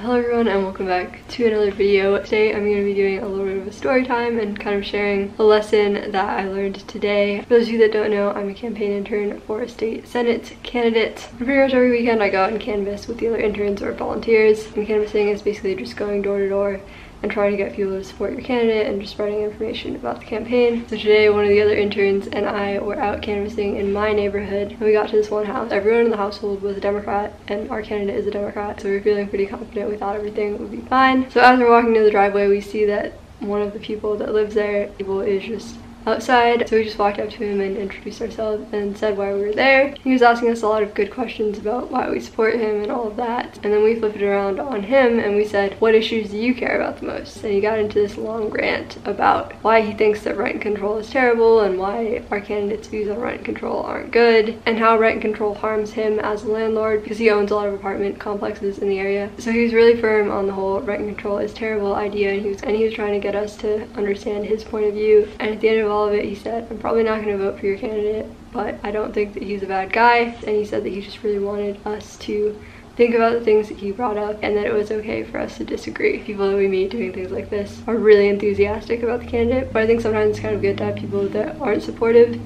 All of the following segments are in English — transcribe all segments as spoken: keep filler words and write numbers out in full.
Hello everyone and welcome back to another video. Today I'm going to be doing a little bit of a story time and kind of sharing a lesson that I learned today. For those of you that don't know, I'm a campaign intern for a state senate candidate. Pretty much every weekend I go out and canvass with the other interns or volunteers. And canvassing is basically just going door to door and trying to get people to support your candidate and just spreading information about the campaign. So today one of the other interns and I were out canvassing in my neighborhood and we got to this one house. Everyone in the household was a Democrat and our candidate is a Democrat, so we were feeling pretty confident we thought everything would be fine. So as we're walking to the driveway we see that one of the people that lives there people is just outside, so we just walked up to him and introduced ourselves and said why we were there. He was asking us a lot of good questions about why we support him and all of that, and then we flipped it around on him and we said, what issues do you care about the most? And he got into this long rant about why he thinks that rent control is terrible and why our candidates' views on rent control aren't good and how rent control harms him as a landlord because he owns a lot of apartment complexes in the area. So he was really firm on the whole rent control is terrible idea, and he was, and he was trying to get us to understand his point of view. And at the end of all of it, he said, I'm probably not going to vote for your candidate, but I don't think that he's a bad guy. And he said that he just really wanted us to think about the things that he brought up and that it was okay for us to disagree. People that we meet doing things like this are really enthusiastic about the candidate, but I think sometimes it's kind of good to have people that aren't supportive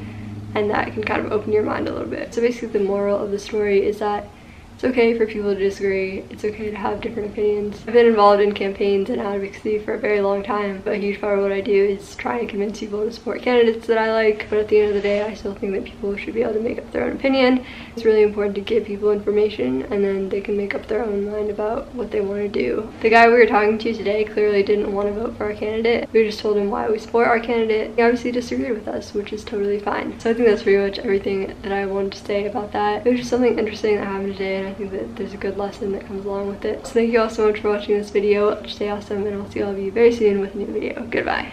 and that can kind of open your mind a little bit. So basically the moral of the story is that it's okay for people to disagree, it's okay to have different opinions. I've been involved in campaigns and advocacy for a very long time, but a huge part of what I do is try and convince people to support candidates that I like, but at the end of the day I still think that people should be able to make up their own opinion. It's really important to give people information and then they can make up their own mind about what they want to do. The guy we were talking to today clearly didn't want to vote for our candidate. We just told him why we support our candidate. He obviously disagreed with us, which is totally fine. So I think that's pretty much everything that I wanted to say about that. It was just something interesting that happened today and I I think that there's a good lesson that comes along with it. So thank you all so much for watching this video. Stay awesome and I'll see all of you very soon with a new video. Goodbye.